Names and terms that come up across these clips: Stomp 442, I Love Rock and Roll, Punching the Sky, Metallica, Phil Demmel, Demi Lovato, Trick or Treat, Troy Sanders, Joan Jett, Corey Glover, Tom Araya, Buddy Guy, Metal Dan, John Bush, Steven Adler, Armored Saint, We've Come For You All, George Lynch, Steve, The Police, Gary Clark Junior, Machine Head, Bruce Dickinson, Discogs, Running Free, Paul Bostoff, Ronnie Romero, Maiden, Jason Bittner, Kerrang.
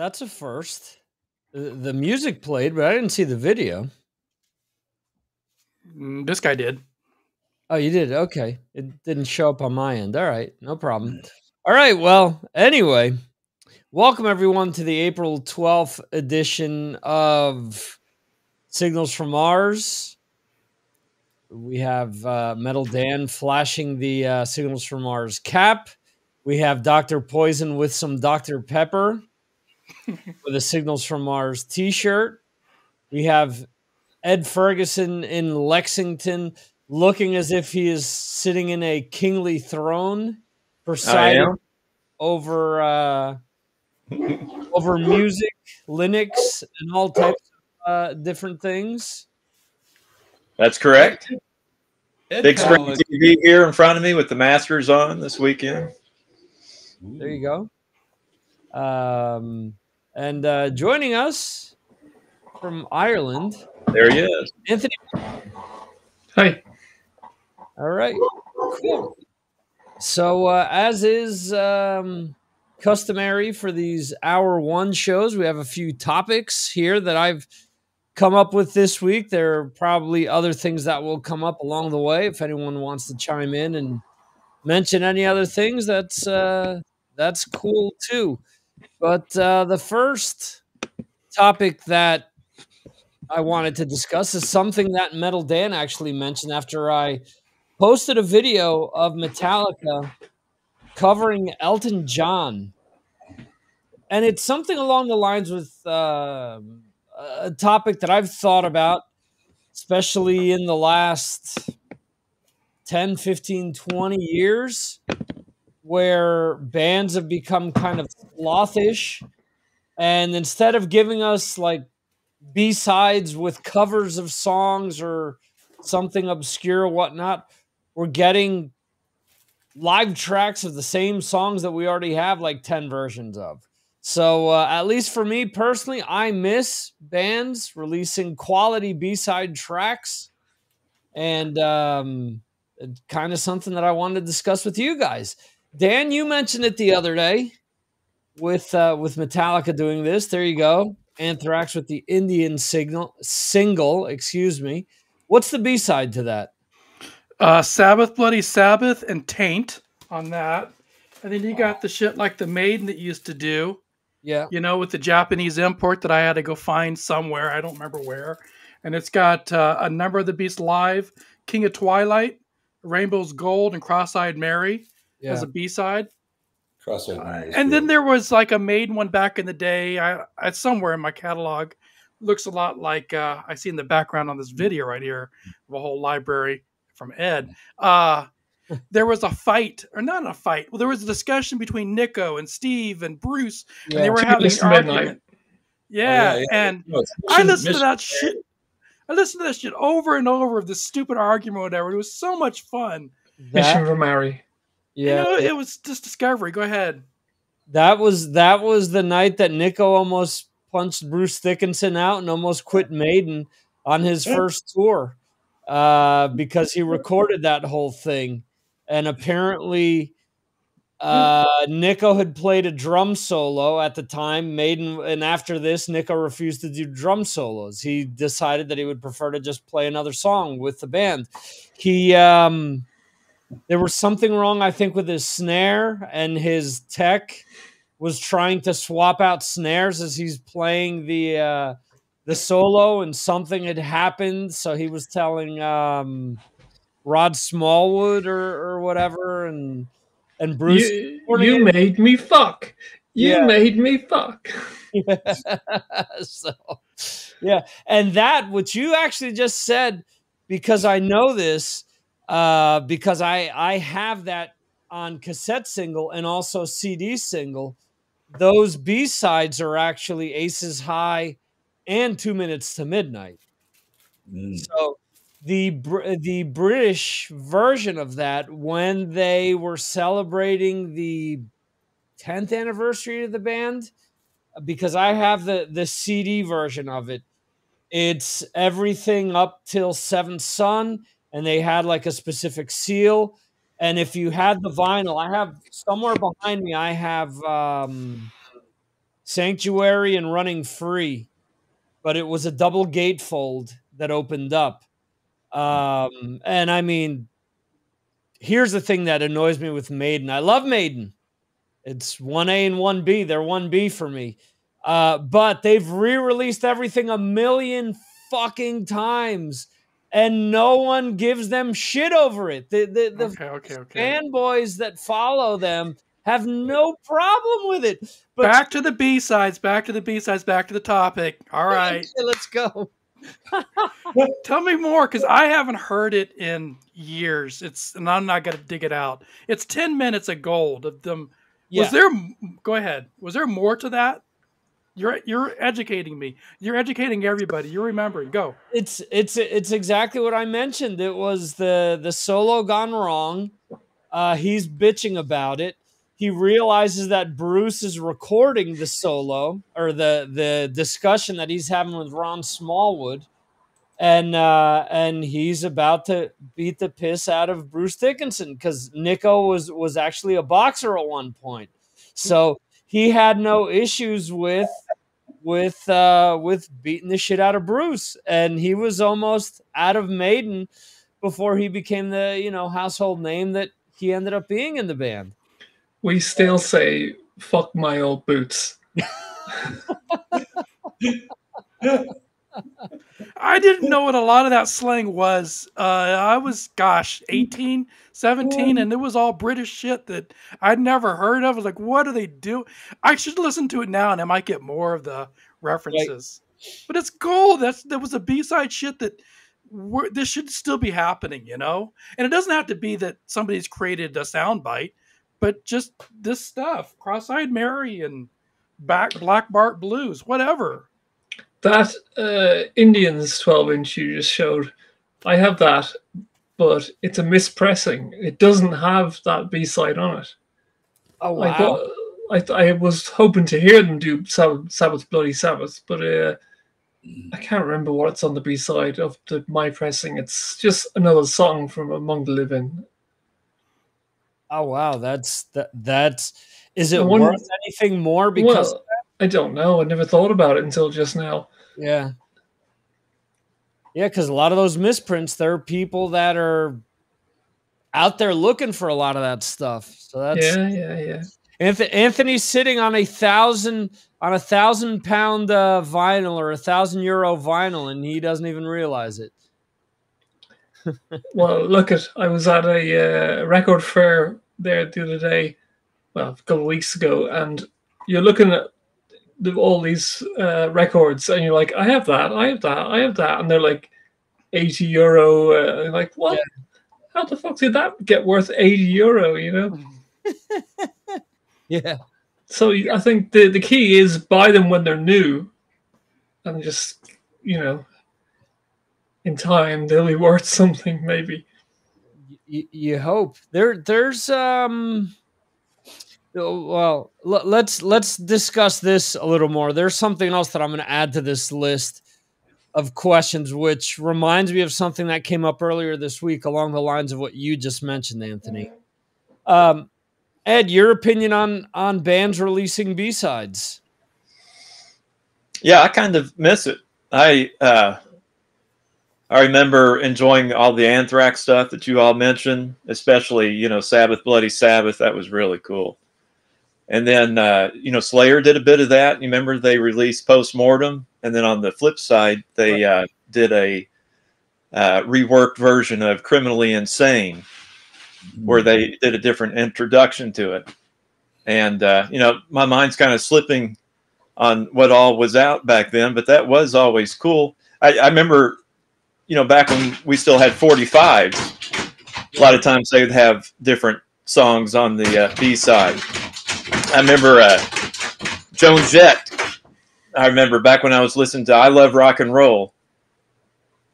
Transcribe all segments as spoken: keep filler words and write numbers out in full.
That's a first. The music played, but I didn't see the video. This guy did. Oh, you did? Okay. It didn't show up on my end. All right. No problem. All right. Well, anyway, welcome everyone to the April twelfth edition of Signals from Mars. We have uh, Metal Dan flashing the uh, Signals from Mars cap. We have Doctor Poison with some Doctor Pepper with a Signals from Mars t-shirt. We have Ed Ferguson in Lexington looking as if he is sitting in a kingly throne, presiding over uh, over music, Linux, and all types of uh, different things. That's correct. Ed Big screen T V here in front of me with the Masters on this weekend. There you go. Um, and uh, joining us from Ireland, there he is, Anthony. Hi. All right. Cool. So, uh, as is um, customary for these hour one shows, we have a few topics here that I've come up with this week. There are probably other things that will come up along the way. If anyone wants to chime in and mention any other things, that's uh, that's cool too. But uh, the first topic that I wanted to discuss is something that Metal Dan actually mentioned after I posted a video of Metallica covering Elton John. And it's something along the lines with uh, a topic that I've thought about, especially in the last ten, fifteen, twenty years, where bands have become kind of slothish. And instead of giving us like B-sides with covers of songs or something obscure or whatnot, we're getting live tracks of the same songs that we already have like ten versions of. So uh, at least for me personally, I miss bands releasing quality B-side tracks. And um, kind of something that I wanted to discuss with you guys. Dan, you mentioned it the other day with uh, with Metallica doing this. There you go. Anthrax with the Indian Signal single, excuse me. What's the B-side to that? Uh, Sabbath, Bloody Sabbath, and Taint on that. And then you got the shit like the Maiden that you used to do. Yeah. You know, with the Japanese import that I had to go find somewhere. I don't remember where. And it's got uh, A Number of the Beast live, King of Twilight, Rainbow's Gold, and Cross-Eyed Mary yeah. as a B-side. Cross-Eyed Mary. Uh, and then there was like a Maiden one back in the day. I, I somewhere in my catalog. Looks a lot like uh, I see in the background on this video right here of a whole library from Ed. Uh, there was a fight, or not a fight. Well, there was a discussion between Nico and Steve and Bruce, yeah. and they were having an argument. Yeah, oh, yeah, yeah, and no, I listened to that shit. I listened to that shit over and over of this stupid argument, whatever. It was so much fun. Mission to Mary. Yeah, you know, it, it was just discovery. Go ahead. That was that was the night that Nico almost punched Bruce Dickinson out and almost quit Maiden on his first tour uh, because he recorded that whole thing, and apparently uh, Nico had played a drum solo at the time. Maiden, and after this, Nico refused to do drum solos. He decided that he would prefer to just play another song with the band. He um, there was something wrong, I think, with his snare, and his tech was trying to swap out snares as he's playing the uh, the solo, and something had happened. So he was telling um, Rod Smallwood or, or whatever, and and Bruce, you, you made me fuck. You yeah. made me fuck. Yeah. So, yeah, and that which you actually just said, because I know this, uh, because I I have that on cassette single and also C D single. Those B-sides are actually Aces High and Two Minutes to Midnight. Mm. So the, the British version of that, when they were celebrating the tenth anniversary of the band, because I have the, the C D version of it, it's everything up till Seventh Son, and they had like a specific seal. And if you had the vinyl, I have somewhere behind me, I have um, Sanctuary and Running Free, but it was a double gatefold that opened up. Um, and I mean, here's the thing that annoys me with Maiden. I love Maiden. It's one A and one B. They're one B for me. Uh, but they've re-released everything a million fucking times, and no one gives them shit over it. The, the, the okay, okay, okay. fanboys that follow them have no problem with it. But back to the B-sides, back to the B-sides, back to the topic. All right. Okay, let's go. Tell me more, because I haven't heard it in years. It's, and I'm not going to dig it out. It's ten minutes of gold of them. Yeah. Was there, go ahead. Was there more to that? You're you're educating me. You're educating everybody. You're remembering. Go. It's it's it's exactly what I mentioned. It was the the solo gone wrong. Uh, he's bitching about it. He realizes that Bruce is recording the solo, or the the discussion that he's having with Ron Smallwood, and uh, and he's about to beat the piss out of Bruce Dickinson, because Nico was was actually a boxer at one point. So he had no issues with with uh, with beating the shit out of Bruce, and he was almost out of Maiden before he became the you know household name that he ended up being in the band. We still say "fuck my old boots." I didn't know what a lot of that slang was. Uh, I was, gosh, eighteen, seventeen, and it was all British shit that I'd never heard of. I was like, what do they do? I should listen to it now, and I might get more of the references. Right. But it's cool. That's, that was a B-side shit that we're, this should still be happening, you know? And it doesn't have to be that somebody's created a soundbite, but just this stuff, Cross-Eyed Mary and back, Black Bart Blues, whatever. That uh, Indians twelve inch you just showed, I have that, but it's a mispressing. It doesn't have that B-side on it. Oh, wow. I, thought, I, I was hoping to hear them do Sabbath, Sabbath Bloody Sabbath, but uh, I can't remember what's on the B-side of the my pressing. It's just another song from Among the Living. Oh, wow. That's, that, that's, is it one, worth anything more because well, of that? I don't know. I never thought about it until just now. Yeah. Yeah, because a lot of those misprints, there are people that are out there looking for a lot of that stuff. So that's yeah, yeah, yeah. Anthony, Anthony's sitting on a thousand on a thousand pound uh, vinyl, or a thousand euro vinyl, and he doesn't even realize it. Well, look at I was at a uh, record fair there the other day, well, a couple of weeks ago, and you're looking at all these uh, records, and you're like, I have that, I have that, I have that, and they're like eighty euro. Uh, and like, what? Yeah. How the fuck did that get worth eighty euro? You know? Yeah. So I think the the key is buy them when they're new, and just you know, in time they'll be worth something. Maybe. You, you hope there. There's um. Well, let's let's discuss this a little more. There's something else that I'm going to add to this list of questions, which reminds me of something that came up earlier this week along the lines of what you just mentioned, Anthony. Um, Ed, your opinion on, on bands releasing B-sides? Yeah, I kind of miss it. I, uh, I remember enjoying all the Anthrax stuff that you all mentioned, especially, you know, Sabbath, Bloody Sabbath. That was really cool. And then, uh, you know, Slayer did a bit of that. You remember they released Postmortem. And then on the flip side, they uh, did a uh, reworked version of Criminally Insane, where they did a different introduction to it. And, uh, you know, my mind's kind of slipping on what all was out back then, but that was always cool. I, I remember, you know, back when we still had forty-fives, a lot of times they'd have different songs on the uh, B-side. I remember uh, Joan Jett. I remember back when I was listening to I Love Rock and Roll.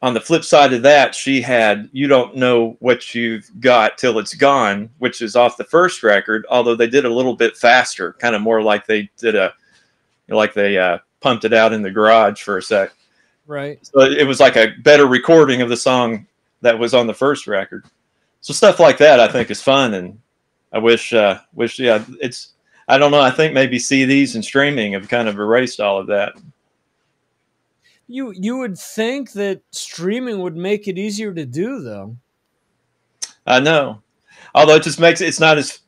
On the flip side of that, she had You Don't Know What You've Got Till It's Gone, which is off the first record, although they did a little bit faster, kind of more like they did a, you know, like they uh, pumped it out in the garage for a sec. Right. So it was like a better recording of the song that was on the first record. So stuff like that I think is fun, and I wish, uh, wish, yeah, it's. I don't know. I think maybe C Ds and streaming have kind of erased all of that. You you would think that streaming would make it easier to do, though. I know. Although it just makes it, it's not as,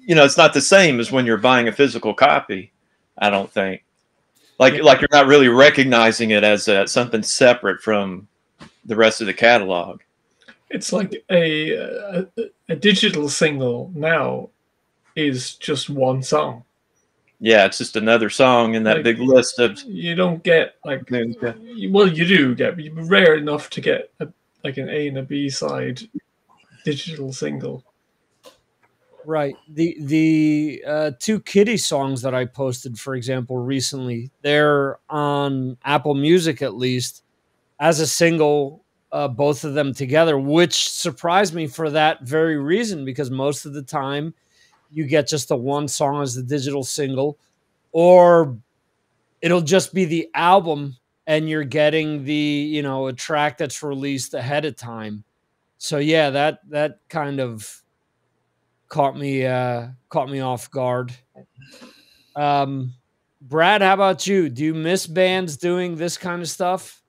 you know, it's not the same as when you're buying a physical copy, I don't think. Like, yeah. like you're not really recognizing it as a, something separate from the rest of the catalog. It's like a, a, a digital single now is just one song. Yeah, it's just another song in that like, big list of... You don't get, like... Yeah. Well, you do get, but you're rare enough to get a, like an A and a B side digital single. Right. The the uh, two Kitty songs that I posted, for example, recently, they're on Apple Music, at least, as a single, uh, both of them together, which surprised me for that very reason, because most of the time you get just the one song as the digital single, or it'll just be the album and you're getting the, you know, a track that's released ahead of time. So yeah, that, that kind of caught me, uh, caught me off guard. Um, Brad, how about you? Do you miss bands doing this kind of stuff?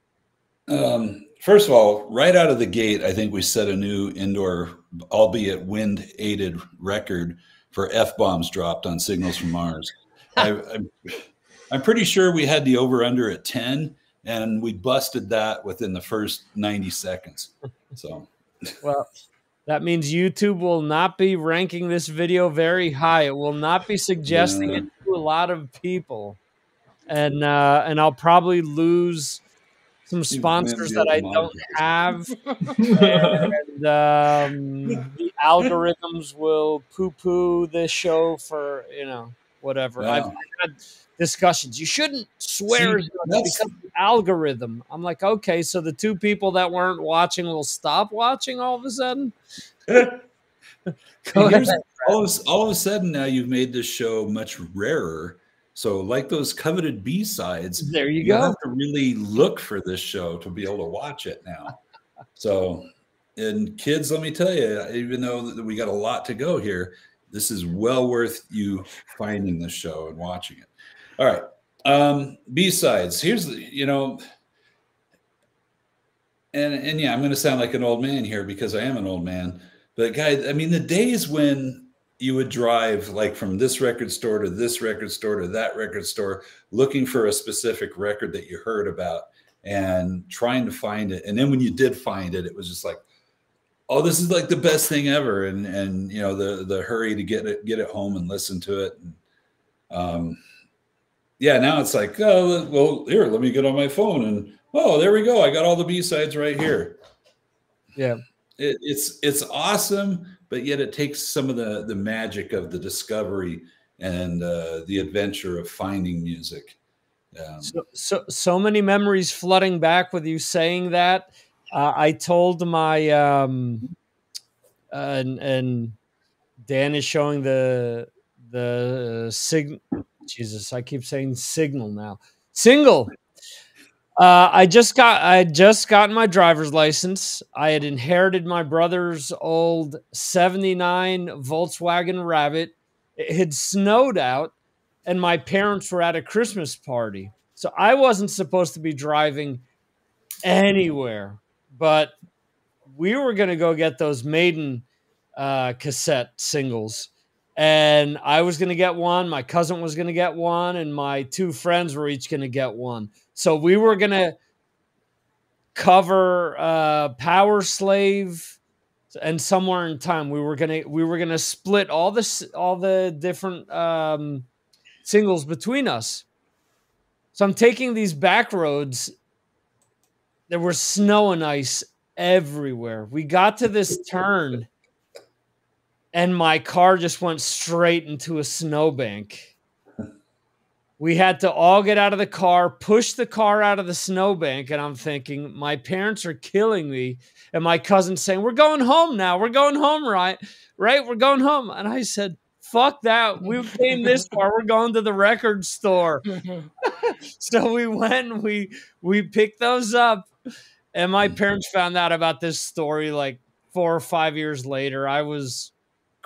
Um, first of all, right out of the gate, I think we set a new indoor, albeit wind aided record for F-bombs dropped on Signals from Mars. I, I'm, I'm pretty sure we had the over under at ten, and we busted that within the first ninety seconds. So, well, that means YouTube will not be ranking this video very high. It will not be suggesting yeah. it to a lot of people. And, uh, and I'll probably lose some sponsors that I don't have. And um, the algorithms will poo-poo this show for, you know, whatever. Yeah. I've had discussions. You shouldn't swear See, because of the algorithm. I'm like, okay, so the two people that weren't watching will stop watching all of a sudden? Here's, all, of, all of a sudden now you've made this show much rarer. So like those coveted B-sides, there you, you go. Have to really look for this show to be able to watch it now. So, and kids, let me tell you, even though we got a lot to go here, this is well worth you finding this show and watching it. All right. Um, B-sides. Here's, the, you know, and, and yeah, I'm going to sound like an old man here because I am an old man. But guys, I mean, the days when you would drive like from this record store to this record store to that record store, looking for a specific record that you heard about and trying to find it. And then when you did find it, it was just like, oh, this is like the best thing ever. And, and, you know, the, the hurry to get it, get it home and listen to it. And, um, yeah, now it's like, oh, well here, let me get on my phone and, oh, there we go. I got all the B-sides right here. Yeah. It, it's, it's awesome. But yet it takes some of the, the magic of the discovery and uh, the adventure of finding music. Um, so, so, so many memories flooding back with you saying that. Uh, I told my, um, uh, and, and Dan is showing the, the uh, sig- Jesus, I keep saying signal now. Single. Uh, I just got I just got my driver's license. I had inherited my brother's old seventy-nine Volkswagen Rabbit. It had snowed out, and my parents were at a Christmas party. So I wasn't supposed to be driving anywhere, but we were going to go get those Maiden uh, cassette singles. And I was going to get one, my cousin was going to get one, and my two friends were each going to get one. So we were going to cover uh, Power Slave, and Somewhere in Time. We were going to we were going to split all the all the different um, singles between us. So I'm taking these back roads. There was snow and ice everywhere. We got to this turn, and my car just went straight into a snowbank. We had to all get out of the car, push the car out of the snowbank. And I'm thinking, my parents are killing me. And my cousin's saying, we're going home now. We're going home, right? Right? We're going home. And I said, fuck that. We came this far. We're going to the record store. So we went and we, we picked those up. And my parents found out about this story like four or five years later. I was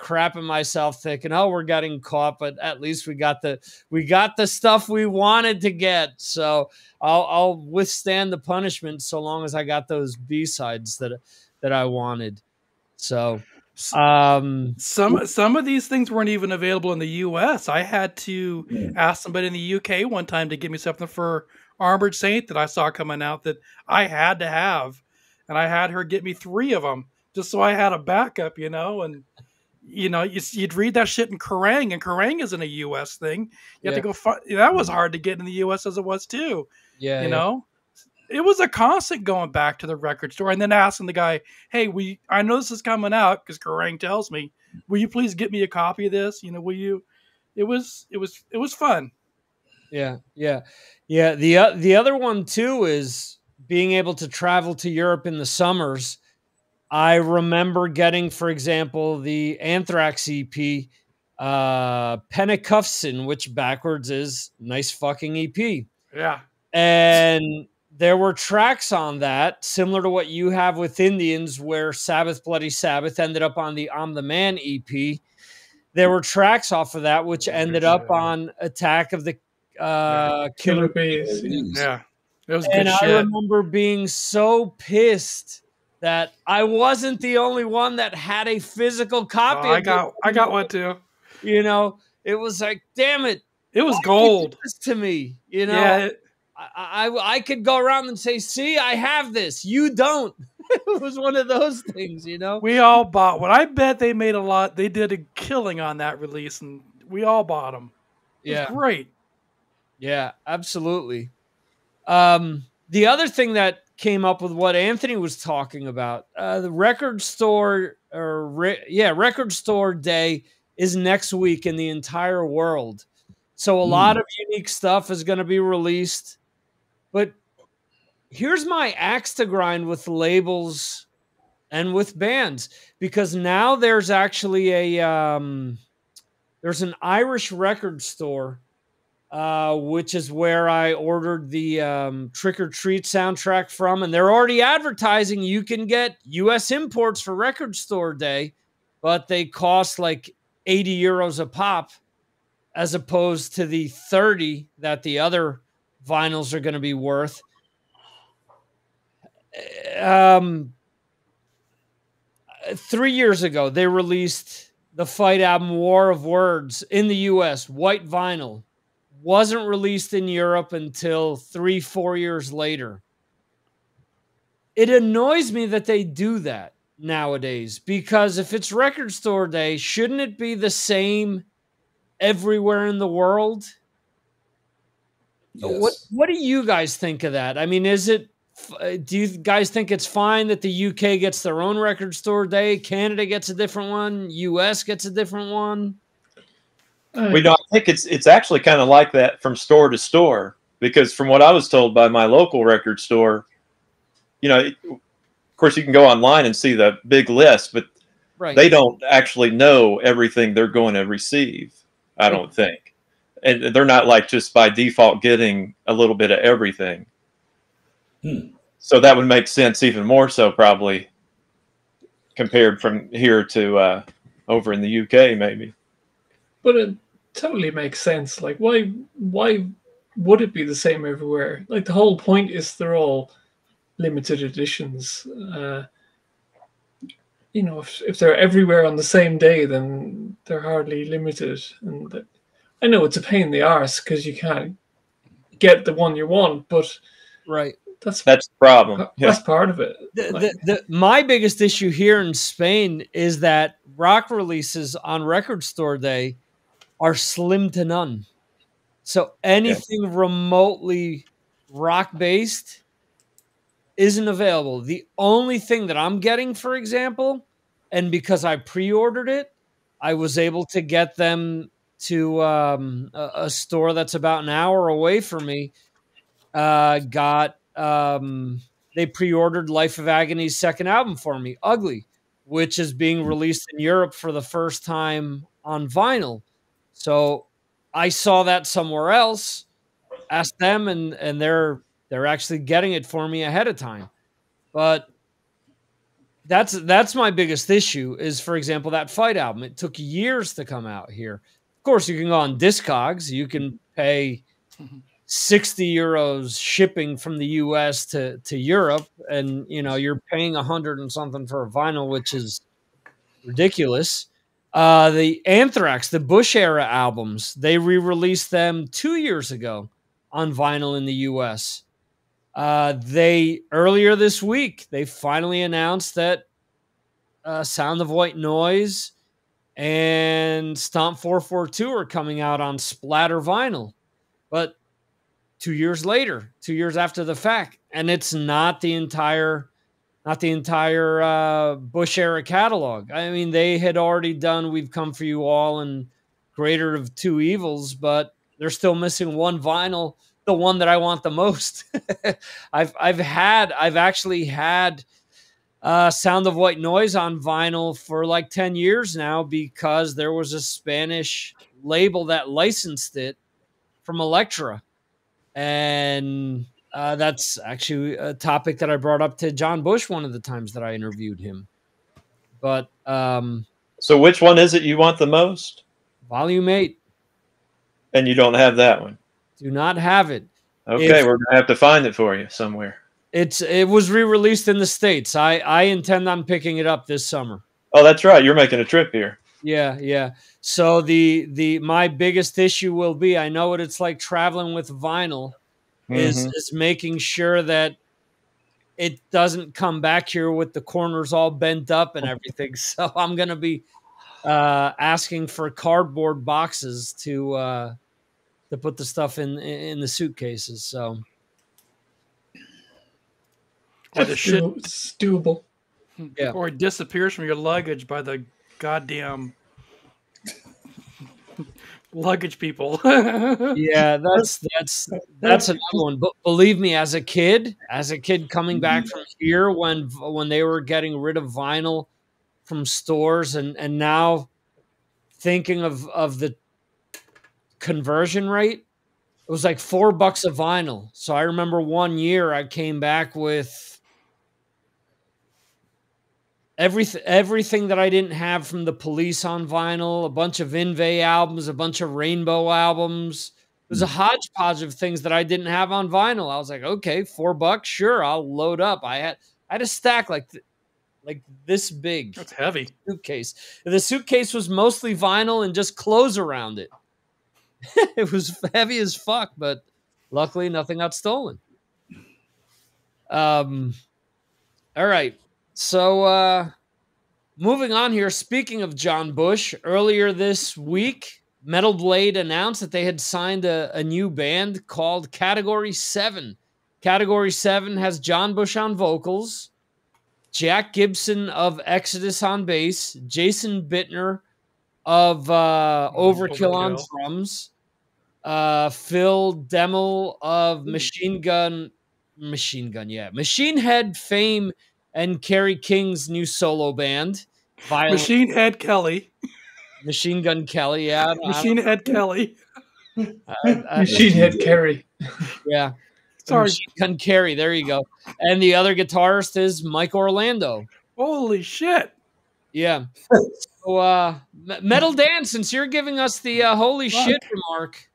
crapping myself thinking, oh, we're getting caught, but at least we got the we got the stuff we wanted to get. So I'll, I'll withstand the punishment so long as I got those B-sides that that I wanted. So um, some some of these things weren't even available in the U S I had to yeah. ask somebody in the U K one time to give me something for Armored Saint that I saw coming out that I had to have, and I had her get me three of them just so I had a backup, you know. And you know, you'd read that shit in Kerrang, and Kerrang isn't a U S thing. You yeah. have to go find. That was hard to get in the U S as it was too. Yeah, you yeah. know, it was a constant going back to the record store and then asking the guy, "Hey, we I know this is coming out because Kerrang tells me. Will you please get me a copy of this? You know, will you?" It was it was it was fun. Yeah, yeah, yeah. The uh, the other one too is being able to travel to Europe in the summers. I remember getting, for example, the Anthrax E P, uh, Pentecuffsin, which backwards is nice fucking E P. Yeah. And there were tracks on that, similar to what you have with Indians, where Sabbath, Bloody Sabbath ended up on the I'm the Man E P. There were tracks off of that, which ended up on Attack of the uh, yeah. Killer Bees. Yeah. It was and good shit. I remember being so pissed that I wasn't the only one that had a physical copy. Oh, I got, I got one too. You know, it was like, damn it, it was gold to me. You know, yeah. I, I, I could go around and say, see, I have this. You don't. It was one of those things. You know, we all bought one. I bet they made a lot. They did a killing on that release, and we all bought them. It yeah, was great. Yeah, absolutely. Um, the other thing that came up with what Anthony was talking about. Uh, the record store, or re yeah, record store day is next week in the entire world. So a mm. lot of unique stuff is going to be released. But here's my axe to grind with labels and with bands, because now there's actually a, um, there's an Irish record store Uh, which is where I ordered the um, Trick or Treat soundtrack from. And they're already advertising you can get U S imports for Record Store Day, but they cost like eighty euros a pop as opposed to the thirty that the other vinyls are going to be worth. Um, three years ago, they released the Fight album War of Words in the U S, white vinyl. Wasn't released in Europe until three, four years later. It annoys me that they do that nowadays, because if it's Record Store Day, shouldn't it be the same everywhere in the world? Yes. What, what do you guys think of that? I mean, is it, do you guys think it's fine that the U K gets their own Record Store Day, Canada gets a different one, U S gets a different one? We don't. I think it's it's actually kind of like that from store to store, because from what I was told by my local record store, you know, it, of course you can go online and see the big list, but right. they don't actually know everything they're going to receive. I don't right. think, and they're not like just by default getting a little bit of everything. Hmm. So that would make sense even more so probably compared from here to uh, over in the U K maybe. But it totally makes sense. Like, why why would it be the same everywhere? Like, the whole point is they're all limited editions. Uh, you know, if, if they're everywhere on the same day, then they're hardly limited. And that, I know it's a pain in the arse because you can't get the one you want, but right, that's that's the problem. That's yeah. part of it. The, like, the, the, my biggest issue here in Spain is that rock releases on Record Store Day are slim to none. So anything yes. remotely rock-based isn't available. The only thing that I'm getting, for example, and because I pre-ordered it, I was able to get them to um, a, a store that's about an hour away from me. Uh, got um, they pre-ordered Life of Agony's second album for me, Ugly, which is being released in Europe for the first time on vinyl. So I saw that somewhere else, asked them, and and they're they're actually getting it for me ahead of time. But That's that's my biggest issue is, for example, that Fight album. It took years to come out here. Of course, you can go on Discogs. You can pay sixty euros shipping from the U S to, to Europe. And, you know, you're paying a hundred and something for a vinyl, which is ridiculous. Uh, the Anthrax, the Bush era albums, they re-released them two years ago on vinyl in the U S Uh, they earlier this week, they finally announced that uh, Sound of White Noise and Stomp four four two are coming out on splatter vinyl, but two years later, two years after the fact, and it's not the entire, not the entire uh, Bush era catalog. I mean, they had already done "We've Come for You All" and "Greater of Two Evils," but they're still missing one vinyl. The one that I want the most. I've I've had I've actually had uh, Sound of White Noise on vinyl for like ten years now because there was a Spanish label that licensed it from Elektra, and uh, that's actually a topic that I brought up to John Bush one of the times that I interviewed him. But um, so, which one is it you want the most? Volume eight. And you don't have that one. Do not have it. Okay, if, we're gonna have to find it for you somewhere. It's it was re-released in the States. I I intend on picking it up this summer. Oh, that's right. You're making a trip here. Yeah, yeah. So the the my biggest issue will be, I know what it's like traveling with vinyl, mm-hmm. is is making sure that it doesn't come back here with the corners all bent up and everything. So I'm gonna be uh, asking for cardboard boxes to. Uh, to put the stuff in in the suitcases, so or the shit it's doable, yeah. Or it disappears from your luggage by the goddamn luggage people. Yeah, that's that's that's another one. But believe me, as a kid, as a kid coming back from here, when when they were getting rid of vinyl from stores, and and now thinking of of the conversion rate, it was like four bucks a vinyl. So I remember one year I came back with everything everything that I didn't have from the Police on vinyl, a bunch of Invey albums, a bunch of Rainbow albums. It was a hodgepodge of things that I didn't have on vinyl. I was like, okay, four bucks, sure, I'll load up. I had I had a stack like th like this big. That's heavy. Suitcase. The suitcase was mostly vinyl and just clothes around it. It was heavy as fuck, but luckily nothing got stolen. Um, all right. So uh, moving on here, speaking of John Bush, earlier this week, Metal Blade announced that they had signed a, a new band called Category seven. Category seven has John Bush on vocals, Jack Gibson of Exodus on bass, Jason Bittner of uh, Overkill on drums, uh, Phil Demmel of Machine Gun, Machine Gun, yeah, Machine Head fame, and Kerry King's new solo band, Violent. Machine Head Kelly, Machine Gun Kelly, yeah, Machine Head Kelly, uh, Machine Head Kerry, yeah, sorry, Machine Gun Kerry, there you go, and the other guitarist is Mike Orlando. Holy shit! Yeah. So, uh, Metal Dan, since you're giving us the uh, holy Fuck. shit remark,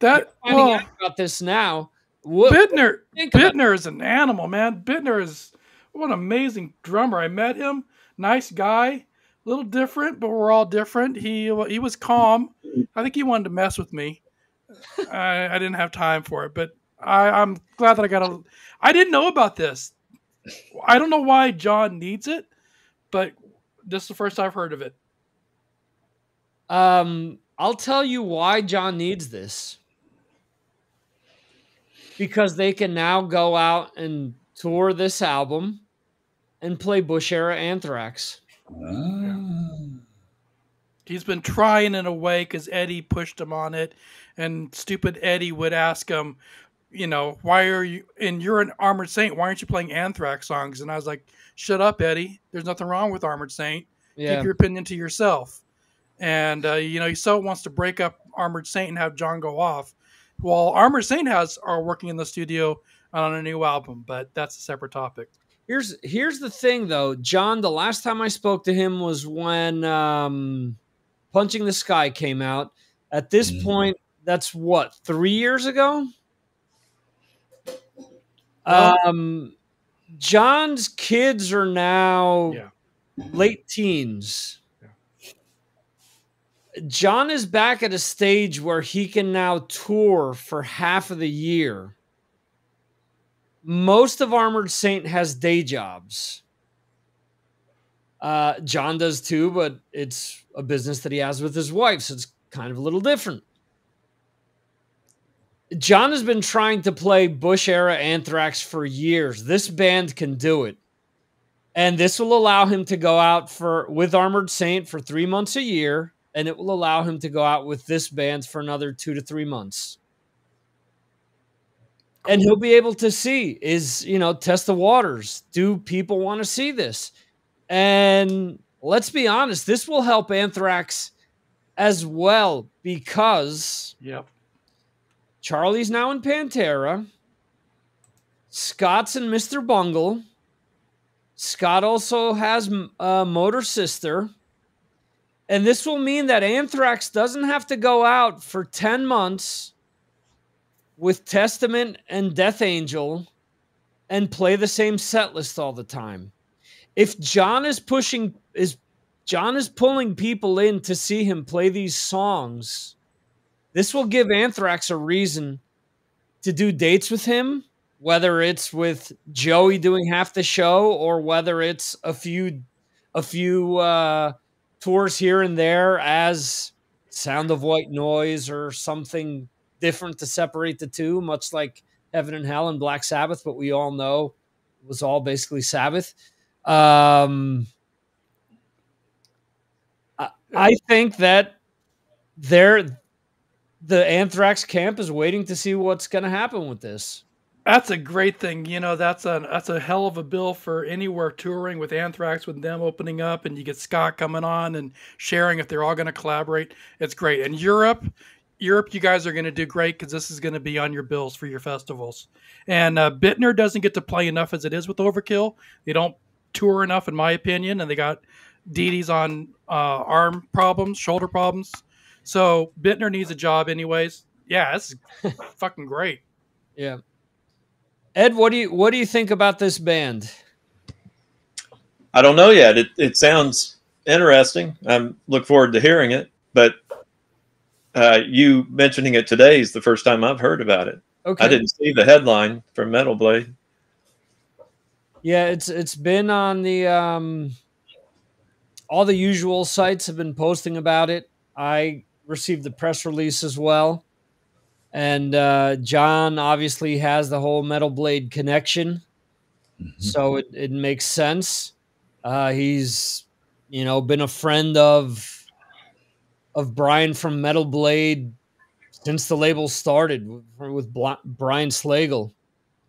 that I'm finding well, out about this now. What, Bittner, what Bittner is an animal, man. Bittner is what an amazing drummer. I met him, nice guy, a little different, but we're all different. He he was calm. I think he wanted to mess with me. I, I didn't have time for it, but I, I'm glad that I got a. I didn't know about this. I don't know why John needs it, but this is the first I've heard of it. Um, I'll tell you why John needs this. Because they can now go out and tour this album and play Bush era Anthrax. Oh. He's been trying in a way because Eddie pushed him on it, and stupid Eddie would ask him, you know, why are you, and you're an Armored Saint, why aren't you playing Anthrax songs? And I was like, shut up, Eddie. There's nothing wrong with Armored Saint. Yeah. Keep your opinion to yourself. And, uh, you know, he so wants to break up Armored Saint and have John go off. Well, Armored Saint has are working in the studio on a new album, but that's a separate topic. Here's here's the thing, though. John, the last time I spoke to him was when um, Punching the Sky came out. At this mm. point, that's what, three years ago? Well, um, John's kids are now yeah. late teens. John is back at a stage where he can now tour for half of the year. Most of Armored Saint has day jobs. Uh, John does too, but it's a business that he has with his wife, so it's kind of a little different. John has been trying to play Bush-era Anthrax for years. This band can do it. And this will allow him to go out for with Armored Saint for three months a year. And it will allow him to go out with this band for another two to three months. Cool. And he'll be able to see is, you know, test the waters. Do people want to see this? And let's be honest, this will help Anthrax as well because yep. Charlie's now in Pantera. Scott's in Mister Bungle. Scott also has uh, Motor Sister. And this will mean that Anthrax doesn't have to go out for ten months with Testament and Death Angel and play the same set list all the time. If John is pushing, is John is pulling people in to see him play these songs, this will give Anthrax a reason to do dates with him, whether it's with Joey doing half the show or whether it's a few, a few, uh, tours here and there as Sound of White Noise or something different to separate the two, much like Heaven and Hell and Black Sabbath, but we all know it was all basically Sabbath. Um, I, I think that they're, the Anthrax camp is waiting to see what's going to happen with this. That's a great thing. You know, that's a, that's a hell of a bill for anywhere touring with Anthrax, with them opening up, and you get Scott coming on and sharing if they're all going to collaborate. It's great. And Europe, Europe, you guys are going to do great because this is going to be on your bills for your festivals. And uh, Bittner doesn't get to play enough as it is with Overkill. They don't tour enough, in my opinion, and they got Dee Dee's on uh, arm problems, shoulder problems. So Bittner needs a job anyways. Yeah, this is fucking great. Yeah. Ed, what do you what do you think about this band? I don't know yet. It it sounds interesting. I look forward to hearing it. But uh, you mentioning it today is the first time I've heard about it. Okay, I didn't see the headline from Metal Blade. Yeah, it's it's been on the um, all the usual sites have been posting about it. I received the press release as well. And uh, John obviously has the whole Metal Blade connection, mm-hmm. so it, it makes sense. Uh, he's, you know, been a friend of of Brian from Metal Blade since the label started with Brian Slagle,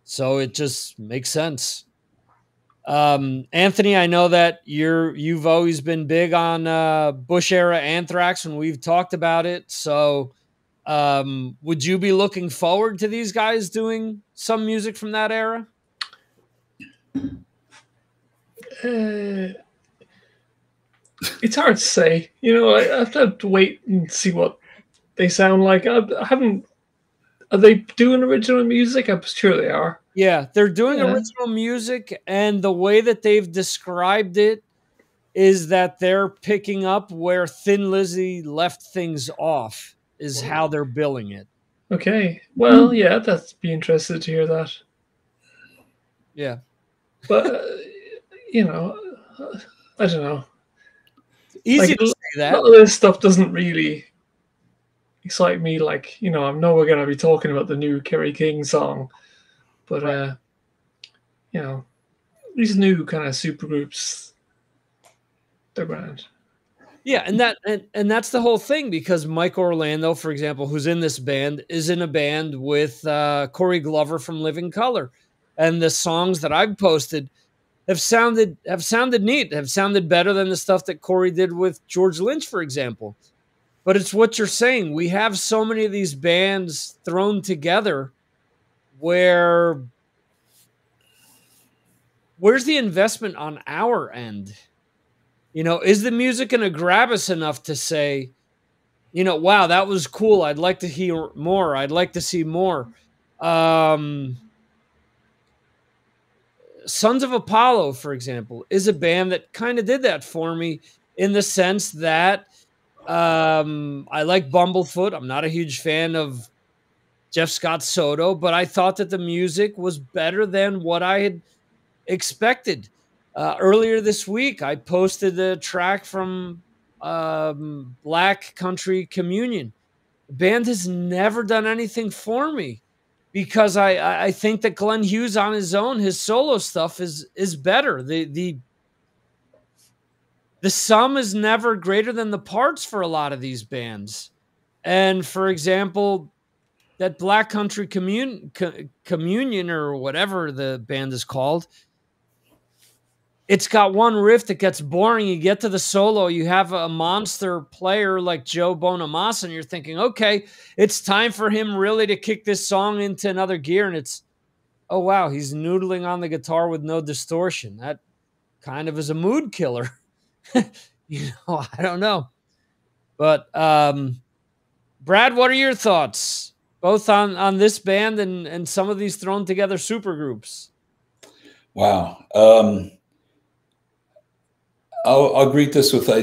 so it just makes sense. Um, Anthony, I know that you're you've always been big on uh, Bush era Anthrax, and we've talked about it, so. Um, would you be looking forward to these guys doing some music from that era? Uh, it's hard to say. You know, I, I have to wait and see what they sound like. I, I haven't... Are they doing original music? I'm sure they are. Yeah, they're doing yeah. original music, and the way that they've described it is that they're picking up where Thin Lizzy left things off. Is how they're billing it. Okay. Well, yeah, that's be interested to hear that. Yeah. But, uh, you know, I don't know. Easy like, to say that. A lot of this stuff doesn't really excite me. Like, you know, I know we're going to be talking about the new Kerry King song, but, right. uh, you know, these new kind of supergroups, they're grand. Yeah, and that and, and that's the whole thing, because Mike Orlando, for example, who's in this band, is in a band with uh, Corey Glover from Living Color, and the songs that I've posted have sounded have sounded neat, have sounded better than the stuff that Corey did with George Lynch, for example. But it's what you're saying. We have so many of these bands thrown together where where's the investment on our end? You know, is the music going to grab us enough to say, you know, wow, that was cool. I'd like to hear more. I'd like to see more. Um, Sons of Apollo, for example, is a band that kind of did that for me in the sense that um, I like Bumblefoot. I'm not a huge fan of Jeff Scott Soto, but I thought that the music was better than what I had expected. Uh, earlier this week, I posted a track from um, Black Country Communion. The band has never done anything for me because I, I think that Glenn Hughes on his own, his solo stuff is is better. The, the, the sum is never greater than the parts for a lot of these bands. And, for example, that Black Country commun Communion or whatever the band is called, it's got one riff that gets boring. You get to the solo, you have a monster player like Joe Bonamassa, and you're thinking, okay, it's time for him really to kick this song into another gear. And it's, oh, wow, he's noodling on the guitar with no distortion. That kind of is a mood killer. You know, I don't know. But, um, Brad, what are your thoughts? Both on, on this band and, and some of these thrown together supergroups. Wow. Um, I'll, I'll greet this with, I,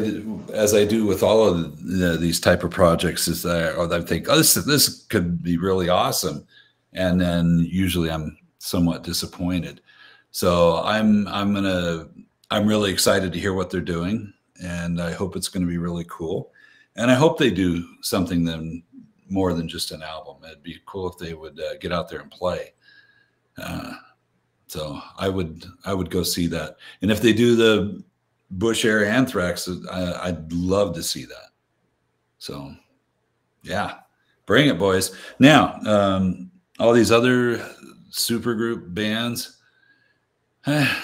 as I do with all of the, these type of projects, is that I think, oh, this, this could be really awesome. And then usually I'm somewhat disappointed. So I'm, I'm going to, I'm really excited to hear what they're doing, and I hope it's going to be really cool. And I hope they do something then more than just an album. It'd be cool if they would uh, get out there and play. Uh, so I would, I would go see that. And if they do the Bush era Anthrax, I, I'd love to see that. So yeah, bring it, boys. Now, um, all these other supergroup bands, eh,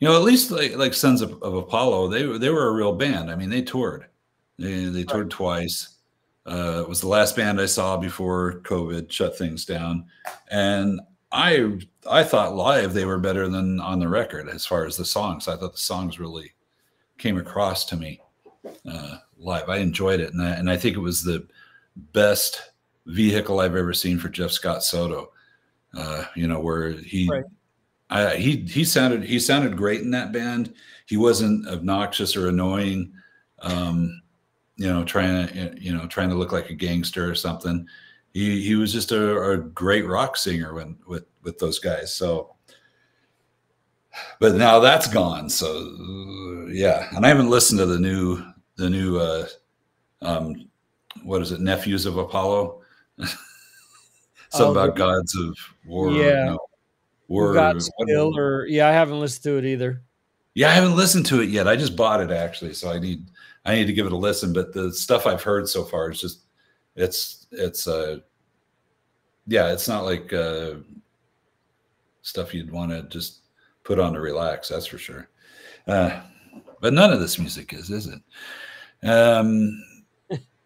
you know, at least like, like Sons of, of Apollo, they were, they were a real band. I mean, they toured, they, they toured right. twice. Uh, it was the last band I saw before COVID shut things down, and I I thought live they were better than on the record as far as the songs. I thought the songs really came across to me uh, live. I enjoyed it, and I, and I think it was the best vehicle I've ever seen for Jeff Scott Soto. Uh, you know, where he right. I, he he sounded he sounded great in that band. He wasn't obnoxious or annoying. Um, you know, trying to, you know, trying to look like a gangster or something. He, he was just a, a great rock singer when, with, with those guys. So, but now that's gone. So yeah. And I haven't listened to the new, the new, uh, um, what is it? Nephews of Apollo. Something um, about gods of war. Yeah. No, war. God's Kill or, yeah. I haven't listened to it either. Yeah. I haven't listened to it yet. I just bought it actually. So I need, I need to give it a listen, but the stuff I've heard so far is just, it's, it's, uh, yeah, it's not like, uh, stuff you'd want to just put on to relax. That's for sure. Uh, but none of this music is, is it? Um,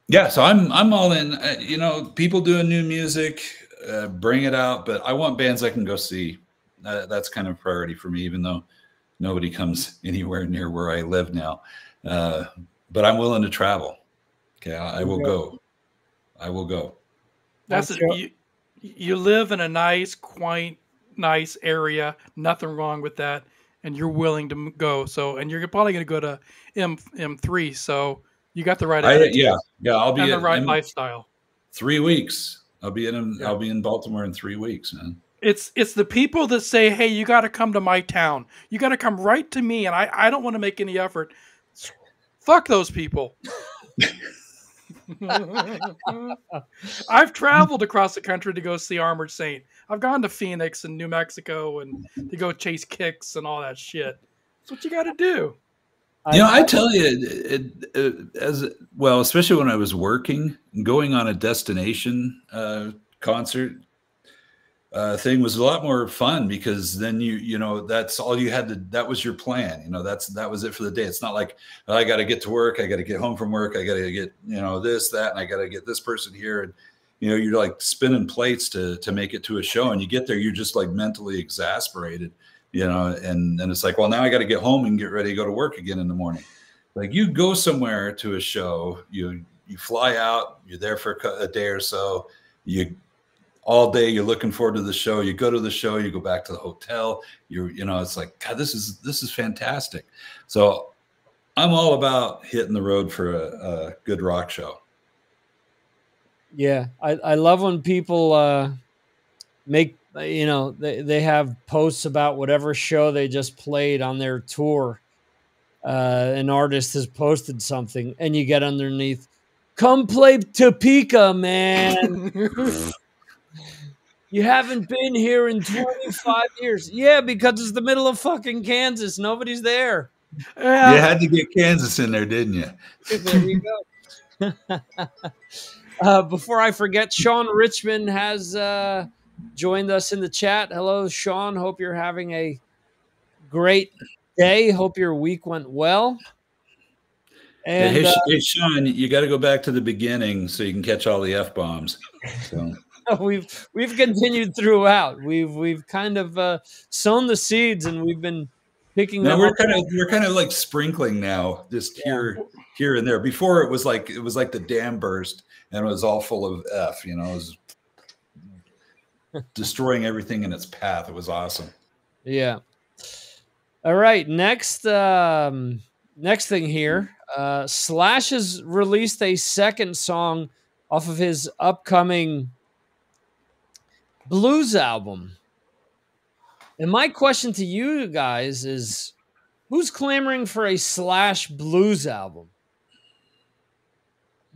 yeah. So I'm, I'm all in, uh, you know, people doing new music, uh, bring it out, but I want bands I can go see. Uh, that's kind of a priority for me, even though nobody comes anywhere near where I live now. Uh, But I'm willing to travel. Okay, I, I will go. I will go. That's a, you, you live in a nice, quaint, nice area. Nothing wrong with that, and you're willing to go. So, and you're probably going to go to M M3. So you got the right. I, yeah, yeah. I'll be and at the right M lifestyle. Three weeks. I'll be in. Yeah. I'll be in Baltimore in three weeks, man. It's it's the people that say, "Hey, you got to come to my town. You got to come right to me," and I I don't want to make any effort. Fuck those people. I've traveled across the country to go see Armored Saint. I've gone to Phoenix and New Mexico and to go chase kicks and all that shit. That's what you got to do. You know, I tell you, it, it, it, as well, especially when I was working, going on a destination uh, concert uh, thing was a lot more fun because then you, you know, that's all you had to, that was your plan. You know, that's, that was it for the day. It's not like, oh, I got to get to work. I got to get home from work. I got to get, you know, this, that, and I got to get this person here. And, you know, you're like spinning plates to, to make it to a show, and you get there, you're just like mentally exasperated you know, and, and it's like, well, now I got to get home and get ready to go to work again in the morning. Like, you go somewhere to a show, you, you fly out, you're there for a day or so, you all day, you're looking forward to the show, you go to the show, you go back to the hotel, you're, you know, it's like, God, this is, this is fantastic. So I'm all about hitting the road for a, a good rock show. Yeah. I, I love when people, uh, make, you know, they, they have posts about whatever show they just played on their tour. Uh, an artist has posted something and you get underneath, come play Topeka, man. You haven't been here in twenty-five years. Yeah, because it's the middle of fucking Kansas. Nobody's there. Yeah. You had to get Kansas in there, didn't you? There you go. Uh, before I forget, Sean Richmond has uh, joined us in the chat. Hello, Sean. Hope you're having a great day. Hope your week went well. And, hey, uh, hey, Sean, you got to go back to the beginning so you can catch all the F-bombs. So. we've we've continued throughout. We've we've kind of uh, sown the seeds, and we've been picking. Now we're kind of we're kind of like sprinkling now, just yeah. here here and there. Before it was like it was like the dam burst, and it was all full of F. You know, it was destroying everything in its path. It was awesome. Yeah. All right, next um, next thing here. Uh, Slash has released a second song off of his upcoming blues album. And my question to you guys is, who's clamoring for a Slash blues album?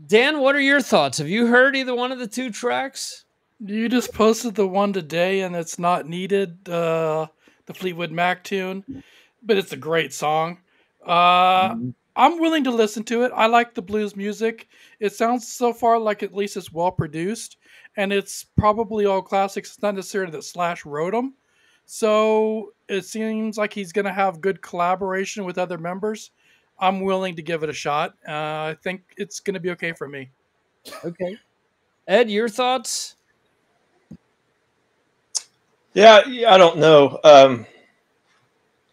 Dan, what are your thoughts? Have you heard either one of the two tracks? You just posted the one today, and it's not needed, uh, the Fleetwood Mac tune, but it's a great song. Uh, mm-hmm. I'm willing to listen to it. I like the blues music. It sounds so far like at least it's well produced, and it's probably all classics. It's not necessarily that Slash wrote them. So it seems like he's going to have good collaboration with other members. I'm willing to give it a shot. Uh, I think it's going to be okay for me. Okay. Ed, your thoughts? Yeah, I don't know. Um,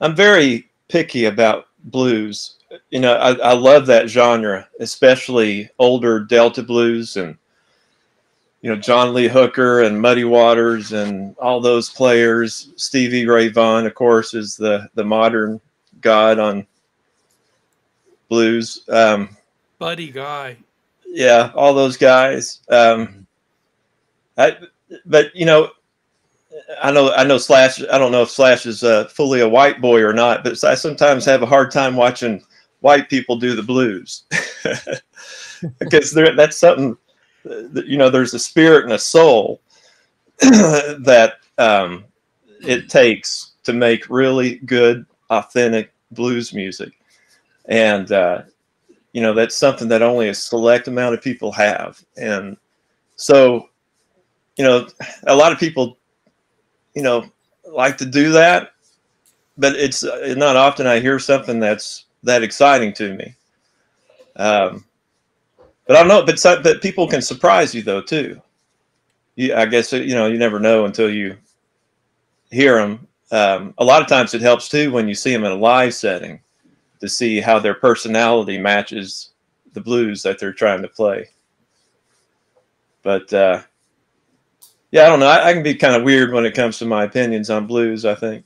I'm very picky about blues. You know, I, I love that genre, especially older Delta blues and, you know, John Lee Hooker and Muddy Waters and all those players. Stevie Ray Vaughan, of course, is the, the modern god on blues. Um, Buddy Guy. Yeah, all those guys. Um, I, but, you know, I know, I know Slash, I don't know if Slash is uh, fully a white boy or not, but I sometimes have a hard time watching white people do the blues because they're, that's something, you know, there's a spirit and a soul that um, it takes to make really good, authentic blues music. And, uh, you know, that's something that only a select amount of people have. And so, you know, a lot of people, you know, like to do that, but it's not often I hear something that's that exciting to me. Um, but I don't know, but, so, but people can surprise you though, too. You, I guess, you know, you never know until you hear them. Um, a lot of times it helps too when you see them in a live setting to see how their personality matches the blues that they're trying to play. But, uh, yeah, I don't know. I, I can be kind of weird when it comes to my opinions on blues, I think.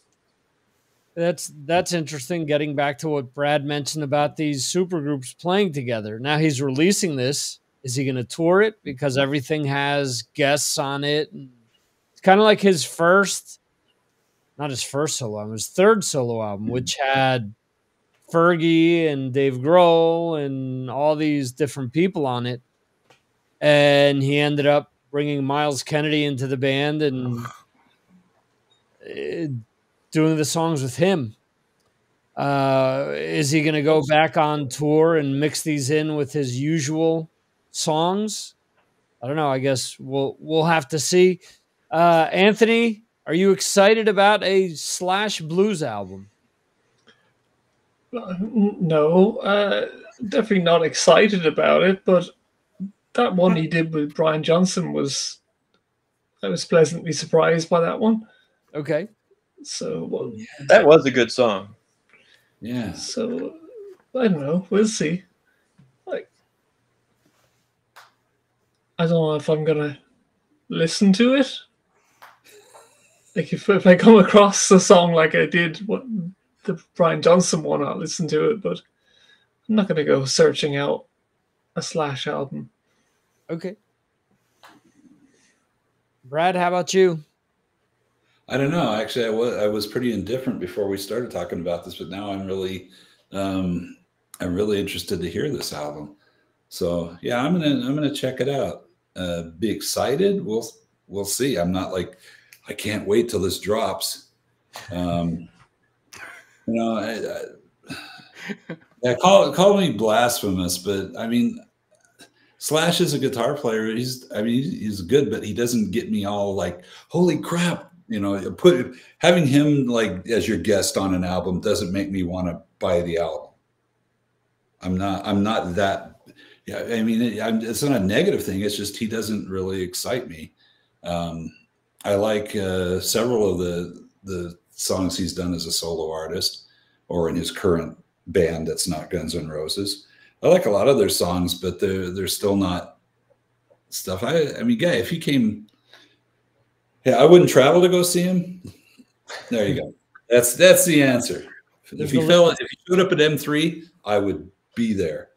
That's that's interesting, getting back to what Brad mentioned about these supergroups playing together. Now he's releasing this. Is he going to tour it? Because everything has guests on it. It's kind of like his first, not his first solo album, his third solo album, which had Fergie and Dave Grohl and all these different people on it. And he ended up bringing Miles Kennedy into the band and doing the songs with him. Uh, is he going to go back on tour and mix these in with his usual songs? I don't know. I guess we'll, we'll have to see. Uh, Anthony, are you excited about a Slash blues album? No, uh, definitely not excited about it, but that one he did with Brian Johnson was, I was pleasantly surprised by that one. Okay. So well, yeah. That was a good song. Yeah. So I don't know. We'll see. Like, I don't know if I'm gonna listen to it. Like, if, if I come across a song like I did what the Brian Johnson one, I'll listen to it. But I'm not gonna go searching out a Slash album. Okay. Brad, how about you? I don't know. Actually, I was I was pretty indifferent before we started talking about this, but now I'm really, um, I'm really interested to hear this album. So yeah, I'm gonna I'm gonna check it out. Uh, be excited. We'll we'll see. I'm not like I can't wait till this drops. Um, you know, I, I, yeah, call call me blasphemous, but I mean, Slash is a guitar player. He's I mean he's good, but he doesn't get me all like holy crap. You know, put having him like as your guest on an album doesn't make me want to buy the album. I'm not, I'm not that, yeah. I mean, it, I'm, it's not a negative thing. It's just, he doesn't really excite me. Um, I like uh, several of the, the songs he's done as a solo artist or in his current band. That's not Guns N' Roses. I like a lot of their songs, but they're, they're still not stuff. I, I mean, guy, if he came, yeah, I wouldn't travel to go see him. There you go. That's that's the answer. If he fell, if he showed up at M three, I would be there,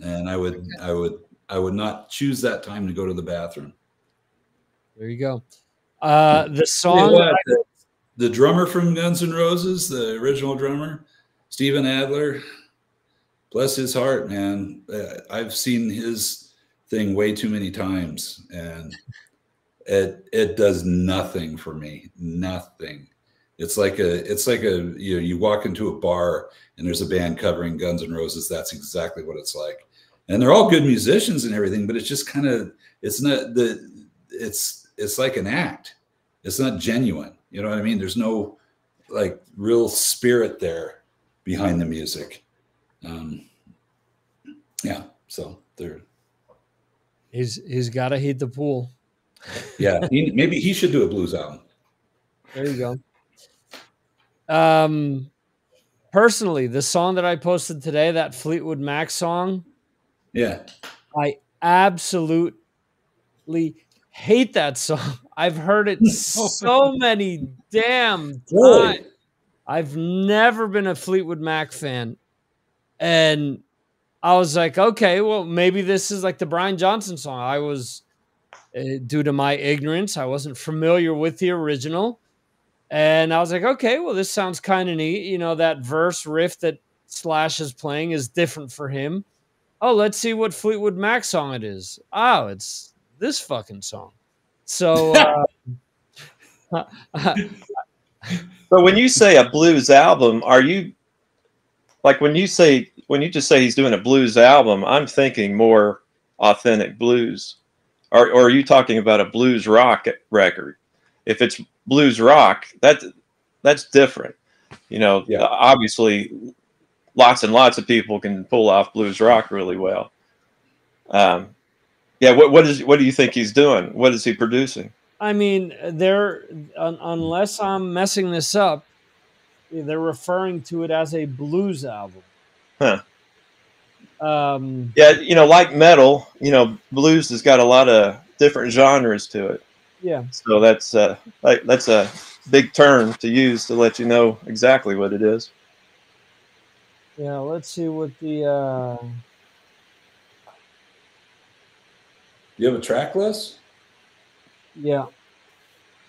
and I would, I would, I would not choose that time to go to the bathroom. There you go. Uh, the song, you know what, the, the drummer from Guns N' Roses, the original drummer, Steven Adler. Bless his heart, man. I've seen his thing way too many times, and. It it does nothing for me. Nothing. It's like a it's like a you know you walk into a bar and there's a band covering Guns N' Roses. That's exactly what it's like, and they're all good musicians and everything. But it's just kind of it's not the it's it's like an act. It's not genuine. You know what I mean? There's no like real spirit there behind the music. Um, yeah. So they're he's he's got to hit the pool. Yeah, he, maybe he should do a blues album. There you go. Um, personally, the song that I posted today, that Fleetwood Mac song, yeah, I absolutely hate that song. I've heard it so many damn times. Really? I've never been a Fleetwood Mac fan, and I was like, okay, well, maybe this is like the Brian Johnson song. I was. Uh, due to my ignorance, I wasn't familiar with the original. And I was like, okay, well, this sounds kind of neat. You know, that verse riff that Slash is playing is different for him. Oh, let's see what Fleetwood Mac song it is. Oh, it's this fucking song. So, uh, so when you say a blues album, are you like when you say, when you just say he's doing a blues album, I'm thinking more authentic blues. Or, or are you talking about a blues rock record? If it's blues rock, that that's different. You know, yeah. Obviously, lots and lots of people can pull off blues rock really well. Um, yeah. What what is what do you think he's doing? What is he producing? I mean, they're un unless I'm messing this up, they're referring to it as a blues album. Huh. Um, yeah, you know, like metal, you know, blues has got a lot of different genres to it. Yeah. So that's uh, like that's a big term to use to let you know exactly what it is. Yeah. Let's see what the. Uh... You have a track list? Yeah.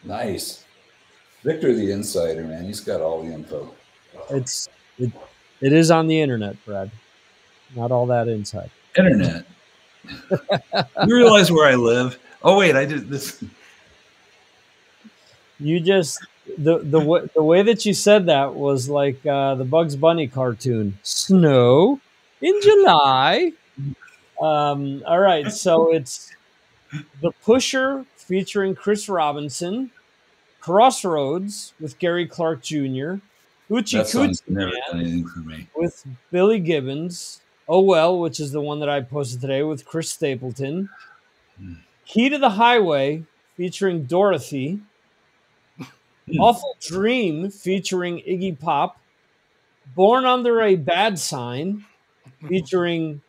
Nice, Victor the Insider, man. He's got all the info. It's it, it is on the internet, Brad. Not all that inside. Internet. You realize where I live? Oh wait, I did this. You just the the way the way that you said that was like uh, the Bugs Bunny cartoon. Snow in July. Um, all right, so it's The Pusher featuring Chris Robinson, Crossroads with Gary Clark Junior, Uchi Coochie with Billy Gibbons. Oh Well, which is the one that I posted today with Chris Stapleton. Mm. Key to the Highway featuring Dorothy. Awful Dream featuring Iggy Pop, Born Under a Bad Sign featuring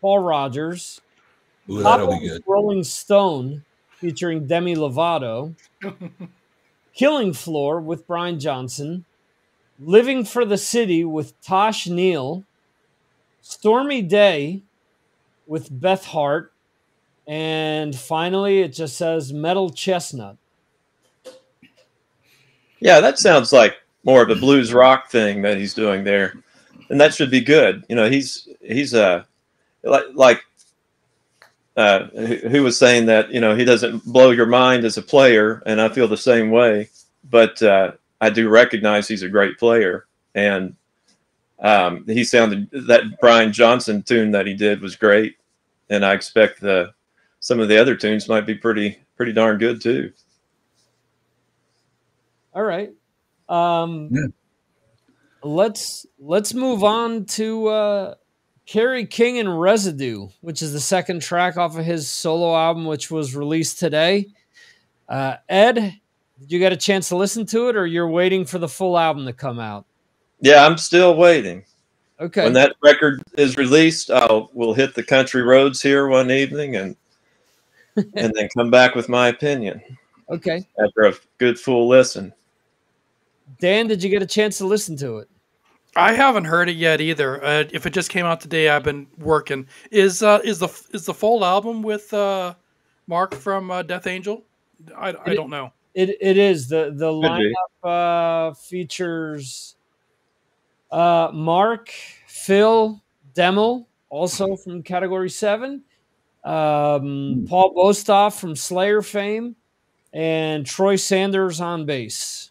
Paul Rogers, Ooh, that'll be good. Rolling Stone featuring Demi Lovato, Killing Floor with Brian Johnson, Living for the City with Tosh Neal, Stormy Day with Beth Hart, and finally it just says Metal Chestnut. Yeah, that sounds like more of a blues rock thing that he's doing there, and that should be good. You know, he's he's uh like like uh who was saying that, you know, he doesn't blow your mind as a player, and I feel the same way, but uh I do recognize he's a great player, and um he sounded, that Brian Johnson tune that he did was great, and I expect the some of the other tunes might be pretty pretty darn good too. All right. Um, yeah. Let's let's move on to uh, Kerry King and Residue, which is the second track off of his solo album, which was released today. Uh, Ed, did you get a chance to listen to it, or you're waiting for the full album to come out? Yeah, I'm still waiting. Okay. When that record is released, I'll we'll hit the country roads here one evening and and then come back with my opinion. Okay. After a good full listen. Dan, did you get a chance to listen to it? I haven't heard it yet either. Uh, if it just came out today, I've been working. Is uh, is the is the full album with uh, Mark from uh, Death Angel? I, I don't know. It it is the the lineup uh, features uh, Mark, Phil Demmel, also from Category Seven, um, Paul Bostoff from Slayer fame, and Troy Sanders on bass.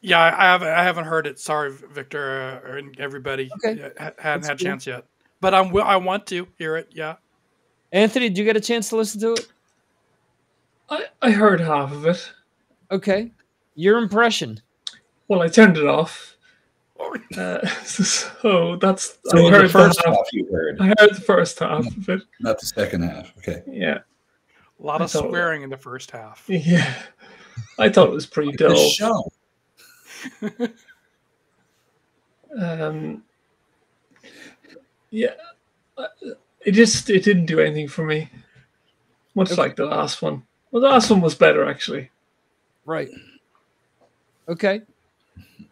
Yeah, I haven't, I haven't heard it. Sorry, Victor, uh, and everybody. Okay. I haven't had a chance yet. But I'm, I want to hear it, yeah. Anthony, did you get a chance to listen to it? I, I heard half of it. Okay. Your impression? Well, I turned it off. Uh, so that's... So I heard the first half you heard. I heard the first half no, of it. Not the second half, okay. Yeah. A lot I of swearing it, in the first half. Yeah. I thought it was pretty like dull. The show. um, yeah, it just it didn't do anything for me. Much okay. like the last one. Well, the last one was better actually. Right. Okay.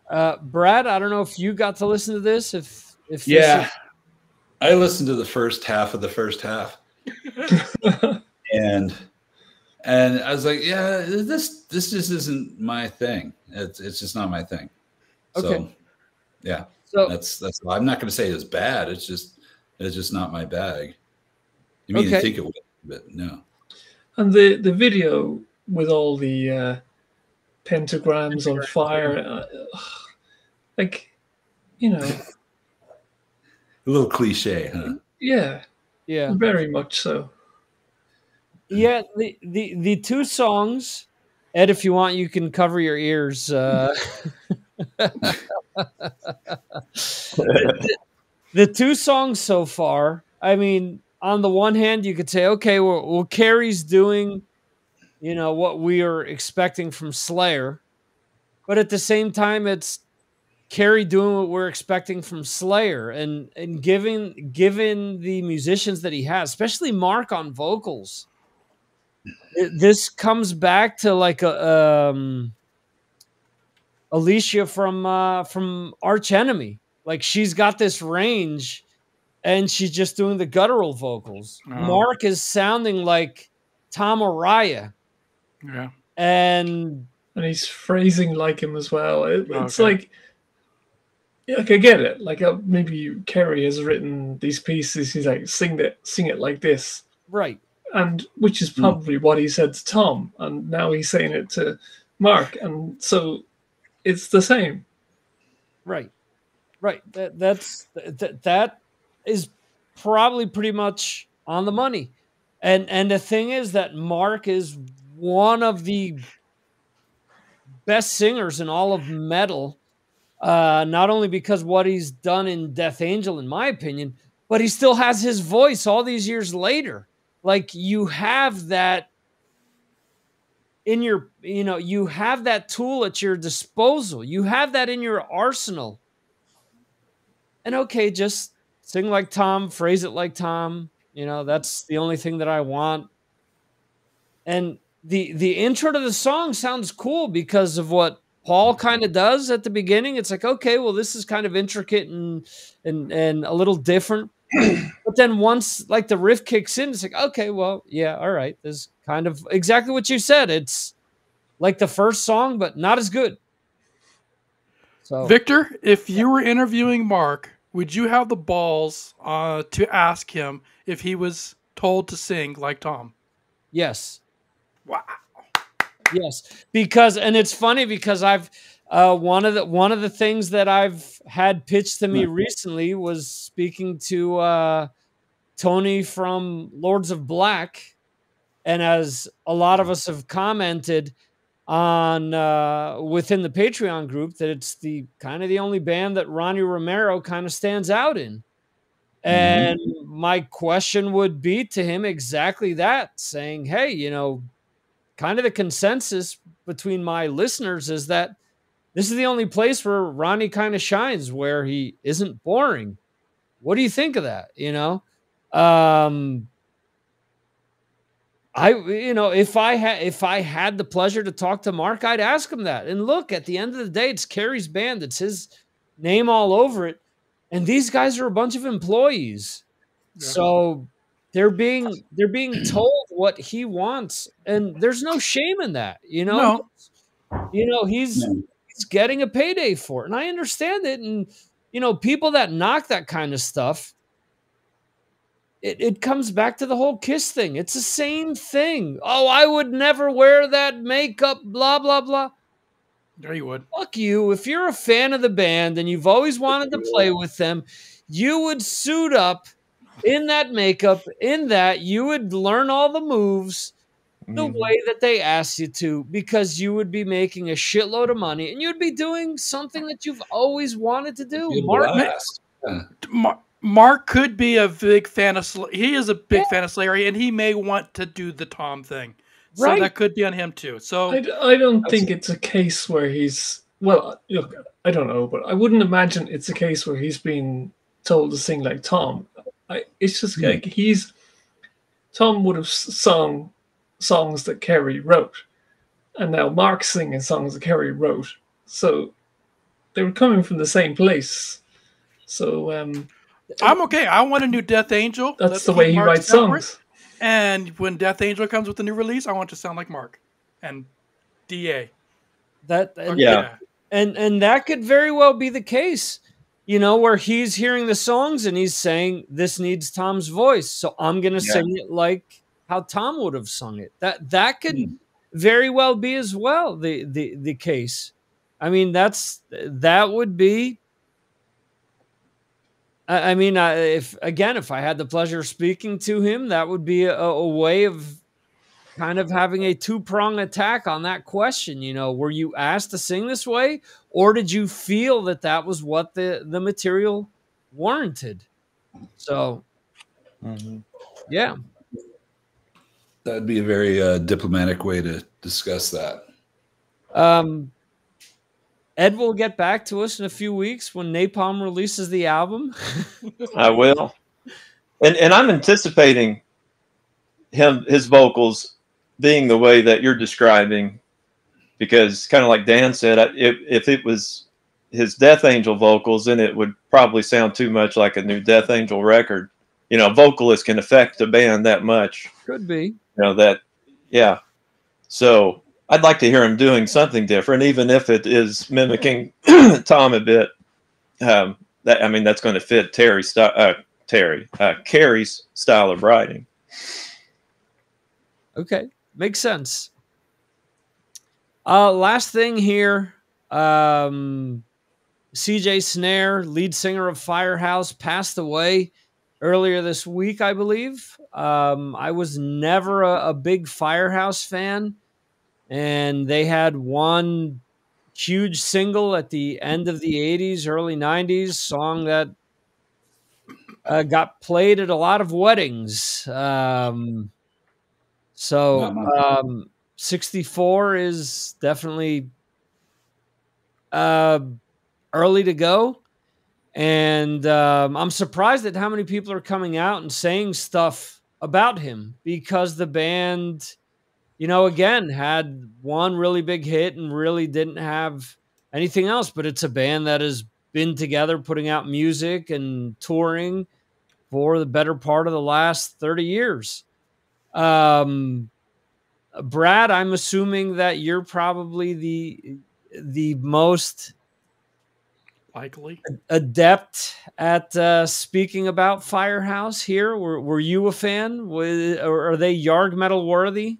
Uh, Brad, I don't know if you got to listen to this. If if yeah, this is... I listened to the first half of the first half, and. And I was like, yeah, this this just isn't my thing. It's it's just not my thing. Okay. So, yeah. So that's that's. I'm not going to say it's bad. It's just it's just not my bag. You mean okay. you think it would, but no. And the the video with all the uh, pentagrams on fire, uh, like, you know, a little cliche, huh? Yeah. Yeah. Very much so. Yeah, the, the, the two songs, Ed, if you want, you can cover your ears. Uh, the, the two songs so far, I mean, on the one hand, you could say, okay, well, well, Kerry's doing, you know, what we are expecting from Slayer. But at the same time, it's Kerry doing what we're expecting from Slayer. And, and given, given the musicians that he has, especially Mark on vocals, this comes back to like a um, Alicia from uh, from Arch Enemy. Like, she's got this range, and she's just doing the guttural vocals. Oh. Mark is sounding like Tom Araya, yeah, and and he's phrasing like him as well. It, it's okay. like, like I get it. Like uh, maybe Kerry has written these pieces. He's like, sing that, sing it like this, right? And which is probably mm. what he said to Tom, and now he's saying it to Mark, and so it's the same, right? Right. That that's that that is probably pretty much on the money, and and the thing is that Mark is one of the best singers in all of metal, uh, not only because what he's done in Death Angel, in my opinion, but he still has his voice all these years later. Like, you have that in your, you know, you have that tool at your disposal. You have that in your arsenal. And okay, just sing like Tom, phrase it like Tom. You know, that's the only thing that I want. And the the intro to the song sounds cool because of what Paul kind of does at the beginning. It's like, okay, well, this is kind of intricate and and and a little different. But then once like the riff kicks in, it's like, okay, well, yeah, all right. This is kind of exactly what you said. It's like the first song, but not as good. So Victor, if you were interviewing Mark, would you have the balls uh, to ask him if he was told to sing like Tom? Yes. Wow. Yes, because, and it's funny because I've uh, one of the one of the things that I've had pitched to me recently was speaking to uh, Tony from Lords of Black, and as a lot of us have commented on uh, within the Patreon group, that it's the kind of the only band that Ronnie Romero kind of stands out in, and mm-hmm. my question would be to him exactly that, saying, "Hey, you know." Kind of the consensus between my listeners is that this is the only place where Ronnie kind of shines, where he isn't boring. What do you think of that? You know, um, I, you know, if I had, if I had the pleasure to talk to Mark, I'd ask him that. And look, at the end of the day, it's Kerry's band. It's his name all over it. And these guys are a bunch of employees. Yeah. So they're being, they're being told what he wants, and there's no shame in that, you know. No. You know, he's no. he's getting a payday for it, and I understand it. And you know, people that knock that kind of stuff, it, it comes back to the whole Kiss thing. It's the same thing. Oh, I would never wear that makeup, blah blah blah. There you would. Fuck you. If you're a fan of the band and you've always wanted to play with them, you would suit up in that makeup, in that you would learn all the moves the mm-hmm. way that they asked you to, because you would be making a shitload of money and you'd be doing something that you've always wanted to do. Mark, yeah. Mark, Mark could be a big fan of Slayer. He is a big yeah. fan of Slayer, and he may want to do the Tom thing. Right. So that could be on him too. So I, I don't think it's a case where he's, well, look, I don't know, but I wouldn't imagine it's a case where he's been told to sing like Tom. I, it's just like he's Tom would have sung songs that Kerry wrote, and now Mark's singing songs that Kerry wrote. So they were coming from the same place. So um, I'm okay. I want a new Death Angel. That's, that's the way he writes songs. And when Death Angel comes with a new release, I want it to sound like Mark and D A. That and, yeah. yeah, and and that could very well be the case. You know, where he's hearing the songs and he's saying, this needs Tom's voice, so I'm going to yeah. sing it like how Tom would have sung it. That that could mm. very well be as well the, the, the case. I mean, that's that would be... I, I mean, I, if again, if I had the pleasure of speaking to him, that would be a, a way of kind of having a two-prong attack on that question. You know, were you asked to sing this way, or did you feel that that was what the, the material warranted? So, mm-hmm. yeah. That'd be a very uh, diplomatic way to discuss that. Um, Ed will get back to us in a few weeks when Napalm releases the album. I will. And, and I'm anticipating him, his vocals being the way that you're describing, because kind of like Dan said, if, if it was his Death Angel vocals, then it would probably sound too much like a new Death Angel record. You know, vocalists can affect a band that much. Could be. You know, that, yeah. So I'd like to hear him doing something different, even if it is mimicking Tom a bit. Um, that, I mean, that's going to fit Terry's style, uh, Terry, uh, Kerry's style of writing. Okay. Makes sense. Uh, last thing here, um, C J Snare, lead singer of Firehouse, passed away earlier this week, I believe. Um, I was never a, a big Firehouse fan, and they had one huge single at the end of the eighties, early nineties, song that uh, got played at a lot of weddings. Um, so... Um, sixty-four is definitely uh, early to go. And um, I'm surprised at how many people are coming out and saying stuff about him, because the band, you know, again, had one really big hit and really didn't have anything else. But it's a band that has been together putting out music and touring for the better part of the last thirty years. Um, Brad, I'm assuming that you're probably the the most... likely adept at uh, speaking about Firehouse here. Were, were you a fan? Was, or are they Yarg metal worthy?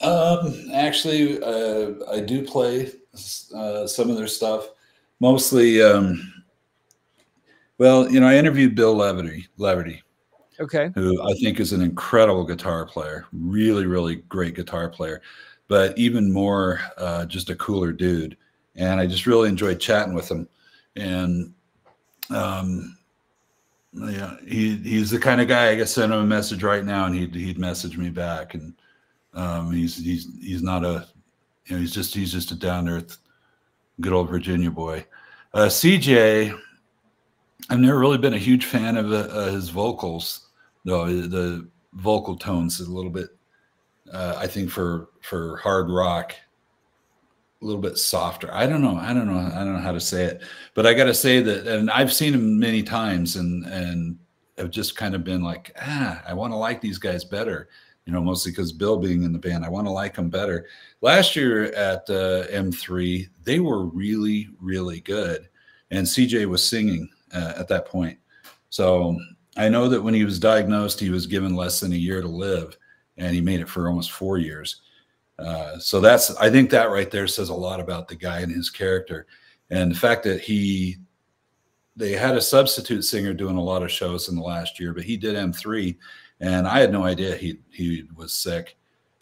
Um, actually, uh, I do play uh, some of their stuff. Mostly, um, well, you know, I interviewed Bill Leverty, Leverty, okay, who I think is an incredible guitar player, really, really great guitar player, but even more uh, just a cooler dude. And I just really enjoyed chatting with him. And um, yeah, he he's the kind of guy, I guess, send him a message right now and he'd he'd message me back. And um, he's he's he's not a, you know, he's just he's just a down to earth, good old Virginia boy. Uh, C J, I've never really been a huge fan of uh, his vocals, though. The vocal tones is a little bit, uh, I think, for for hard rock, a little bit softer. I don't know. I don't know. I don't know how to say it, but I got to say that, and I've seen him many times and, and I've just kind of been like, ah, I want to like these guys better, you know, mostly because Bill being in the band, I want to like them better. Last year at uh, M three, they were really, really good. And C J was singing uh, at that point. So I know that when he was diagnosed, he was given less than a year to live, and he made it for almost four years. Uh, so that's, I think that right there says a lot about the guy and his character, and the fact that he, they had a substitute singer doing a lot of shows in the last year, but he did M three, and I had no idea he, he was sick,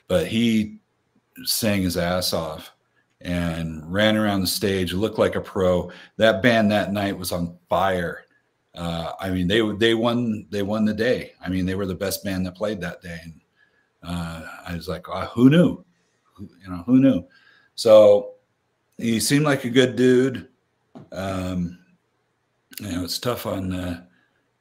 but he sang his ass off and ran around the stage, looked like a pro. That band that night was on fire. Uh, I mean, they, they won, they won the day. I mean, they were the best band that played that day. And, uh, I was like, oh, who knew? You know, who knew? So he seemed like a good dude. Um, you know, it's tough on uh,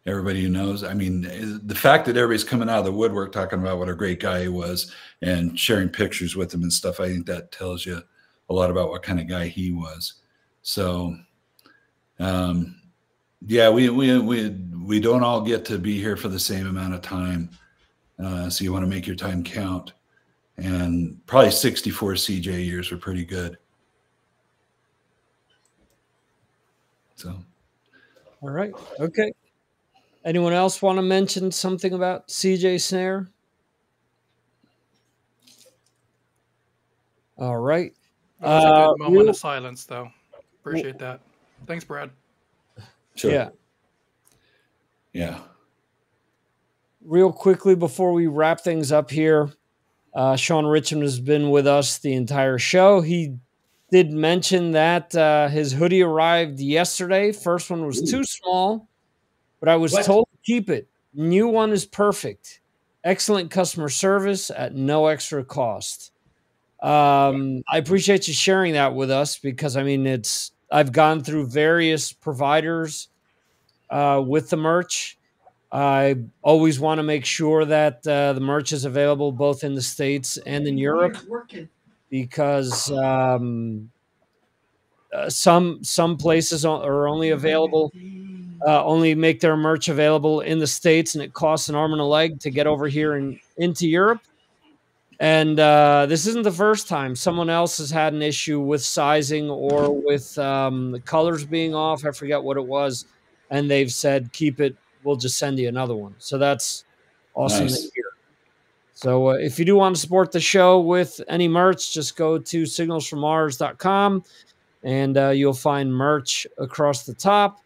everybody who knows. I mean, the fact that everybody's coming out of the woodwork talking about what a great guy he was and sharing pictures with him and stuff, I think that tells you a lot about what kind of guy he was. So, um, yeah, we, we, we, we don't all get to be here for the same amount of time. Uh, so you want to make your time count. And probably sixty-four C J years were pretty good. So, all right. Okay. Anyone else want to mention something about C J Snare? All right. That was uh, a good moment we'll, of silence, though. Appreciate we'll, that. Thanks, Brad. Sure. Yeah. Yeah. Real quickly before we wrap things up here. Uh, Sean Richmond has been with us the entire show. He did mention that uh, his hoodie arrived yesterday. First one was too small, but I was what? told to keep it. New one is perfect. Excellent customer service at no extra cost. Um, I appreciate you sharing that with us, because, I mean, it's I've gone through various providers uh, with the merch. I always want to make sure that uh, the merch is available both in the States and in Europe, because um, uh, some some places are only available, uh, only make their merch available in the States, and it costs an arm and a leg to get over here and into Europe. And uh, this isn't the first time. Someone else has had an issue with sizing or with um, the colors being off. I forget what it was, and they've said, keep it. We'll just send you another one. So that's awesome nice. to hear. So uh, if you do want to support the show with any merch, just go to signals from mars dot com, and uh, you'll find merch across the top.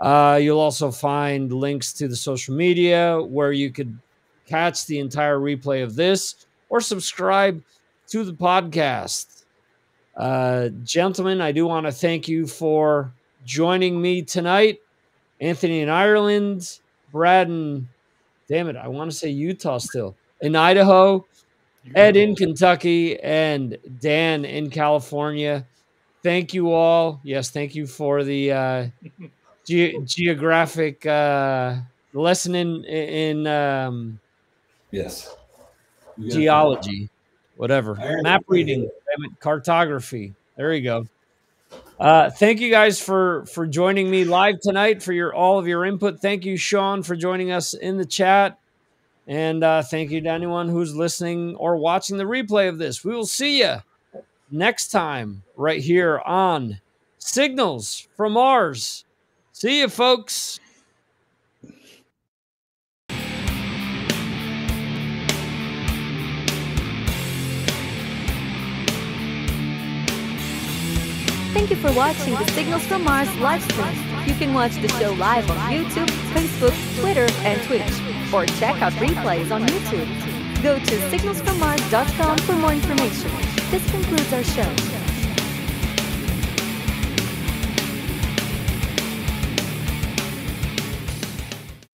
Uh, you'll also find links to the social media where you could catch the entire replay of this or subscribe to the podcast. Uh, gentlemen, I do want to thank you for joining me tonight. Anthony in Ireland, Brad in, damn it, I want to say Utah still, in Idaho, Ed in Kentucky and Dan in California. Thank you all. Yes, thank you for the uh, ge geographic uh, lesson in, in um, yes, geology, whatever, map reading, cartography. There you go. Uh, thank you guys for, for joining me live tonight, for your all of your input. Thank you, Sean, for joining us in the chat. And uh, thank you to anyone who's listening or watching the replay of this. We will see you next time right here on Signals from Mars. See you, folks. Thank you for watching the Signals from Mars live stream. You can watch the show live on YouTube, Facebook, Twitter, and Twitch, or check out replays on YouTube. Go to signals from mars dot com for more information. This concludes our show.